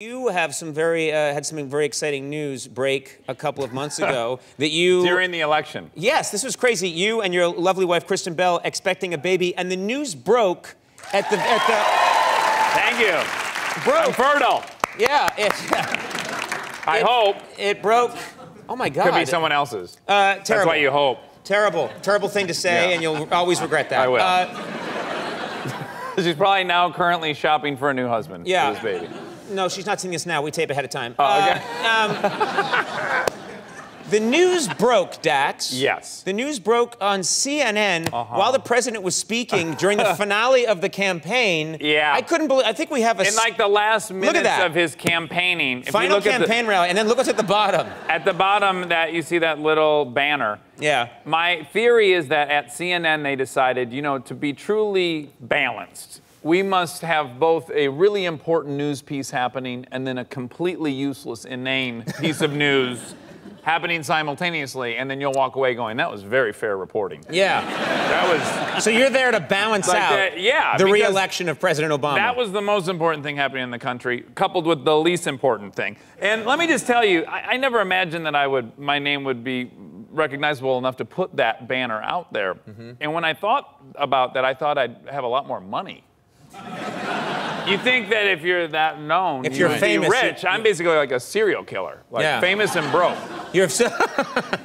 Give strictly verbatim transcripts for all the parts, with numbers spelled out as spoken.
You have some very, uh, had some very exciting news break a couple of months ago that you... During the election. Yes, this was crazy. You and your lovely wife, Kristen Bell, expecting a baby, and the news broke at the... At the... Thank you. Broke. I'm fertile. Yeah. It, I it, hope. It broke. Oh, my God. Could be someone else's. Uh, terrible. That's why you hope. Terrible. Terrible thing to say, yeah. And you'll always regret that. I will. Uh... She's probably now currently shopping for a new husband yeah. for this baby. No, she's not seeing this now. We tape ahead of time. Oh, okay. Uh, um, the news broke, Dax. Yes. The news broke on C N N uh-huh. while the president was speaking during the finale of the campaign. Yeah. I couldn't believe. I think we have a. In like the last minutes of his campaigning. If Final you look campaign at the, rally, and then look what's at the bottom. At the bottom, that you see that little banner. Yeah. My theory is that at C N N they decided, you know, to be truly balanced. We must have both a really important news piece happening and then a completely useless, inane piece of news happening simultaneously, and then you'll walk away going, that was very fair reporting. Yeah. That was... So you're there to balance like out that, yeah, the re-election of President Obama. That was the most important thing happening in the country, coupled with the least important thing. And let me just tell you, I, I never imagined that I would, my name would be recognizable enough to put that banner out there. Mm-hmm. And when I thought about that, I thought I'd have a lot more money. You think that if you're that known, if you're, you're famous, rich, you're, I'm basically like a serial killer, like yeah. famous and broke. You're so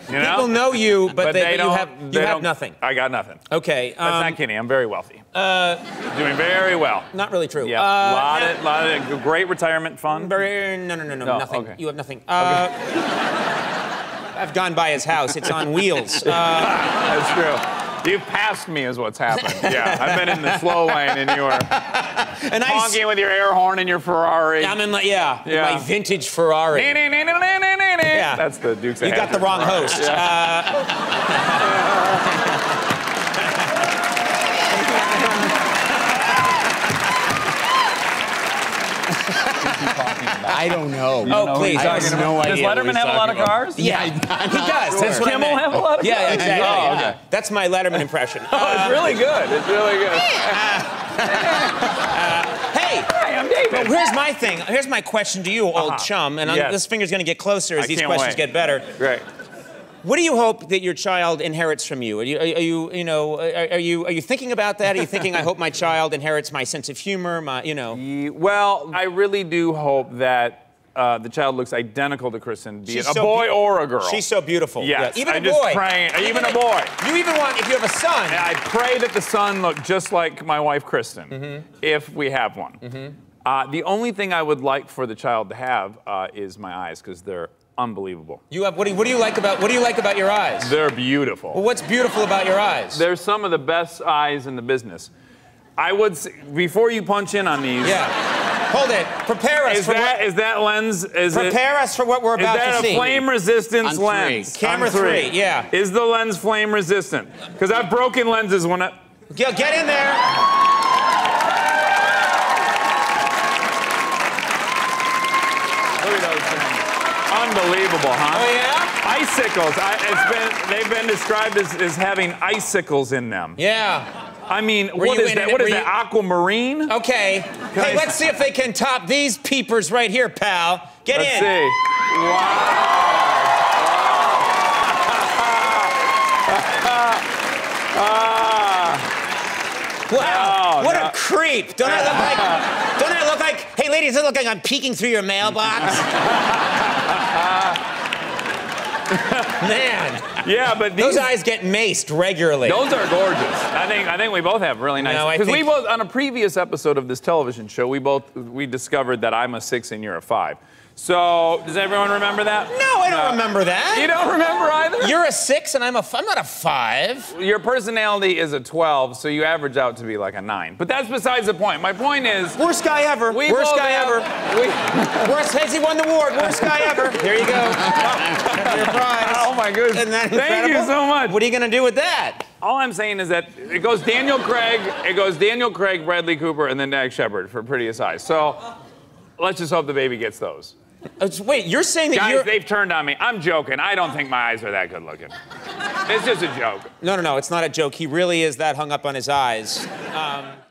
you know? People know you, but, but they, they don't. You have, you they have don't, nothing. I got nothing. Okay, um, that's not kidding. I'm very wealthy. Uh, Doing very well. Not really true. Yeah, uh, lot no, of, lot of great retirement fund. Very, no, no, no, no, no nothing. Okay. You have nothing. Uh, okay. I've gone by his house. It's on wheels. Uh, that's true. You passed me is what's happened. Yeah, I've been in the slow lane and you are and honking with your air horn in your Ferrari. I'm in my, yeah, yeah. In my vintage Ferrari. Yeah. That's the Dukes of Hazzard. You got the wrong host. Yeah. Uh... I don't know. You oh, know please. I have no idea. Does Letterman have a lot of cars? Yeah, yeah I'm he does. Sure. Does Kimmel have a lot of yeah, cars? Yeah, exactly. Oh, okay. That's my Letterman impression. Oh, uh, it's really good. It's really good. Uh, uh, hey, hi, I'm David. But here's my thing. Here's my question to you, old uh-huh. chum. And yes. this finger's going to get closer as I these questions wait. get better. Right. What do you hope that your child inherits from you? Are you, are, are you, you know, are, are you, are you thinking about that? Are you thinking, I hope my child inherits my sense of humor, my, you know? Ye, well, I really do hope that uh, the child looks identical to Kristen, be it a so boy or a girl. She's so beautiful. Yes, yes. Even I'm a boy. Just praying, even, even a boy. You even want, if you have a son. And I pray that the son look just like my wife, Kristen, mm-hmm. if we have one. Mm-hmm. uh, the only thing I would like for the child to have uh, is my eyes, because they're unbelievable. You have what do you, what do you like about what do you like about your eyes? They're beautiful. Well, what's beautiful about your eyes? They're some of the best eyes in the business. I would say, before you punch in on these. Yeah. Hold it. Prepare us is for that, what is that lens is Prepare it, us for what we're about to see. Is that a flame resistance on lens? Three. Camera three. three. Yeah. Is the lens flame resistant? Cuz I've broken lenses when I Get, get in there. Look at those things. Unbelievable, huh? Oh, yeah? Icicles. I, it's been, they've been described as, as having icicles in them. Yeah. I mean, were what is that? It, what is you... that, aquamarine? Okay. Can hey, I... let's see if they can top these peepers right here, pal. Get let's in. Let's see. Wow. Wow. Wow. Oh, what no. a creep. Don't I look like... Don't I look like... Hey, ladies, it looks like I'm peeking through your mailbox. Man. Yeah, but these... Those eyes get maced regularly. Those are gorgeous. I think I think we both have really nice... Because no, think... we both, on a previous episode of this television show, we both, we discovered that I'm a six and you're a five. So, does everyone remember that? No, I don't uh, remember that. You don't remember either? You're a six and I'm a... F I'm not a five. Your personality is a twelve, so you average out to be like a nine. But that's besides the point. My point is... Worst guy ever. Worst guy ever. We... Worst... Has he won the award? Worst guy ever. Here you go. Oh, your prize. Oh, my goodness. Isn't that incredible? Thank you so much. What are you going to do with that? All I'm saying is that it goes Daniel Craig, it goes Daniel Craig, Bradley Cooper, and then Dax Shepard for prettiest eyes. So, let's just hope the baby gets those. Wait, you're saying that Guys, you're... they've turned on me. I'm joking. I don't think my eyes are that good looking. It's just a joke. No, no, no, it's not a joke. He really is that hung up on his eyes. Um...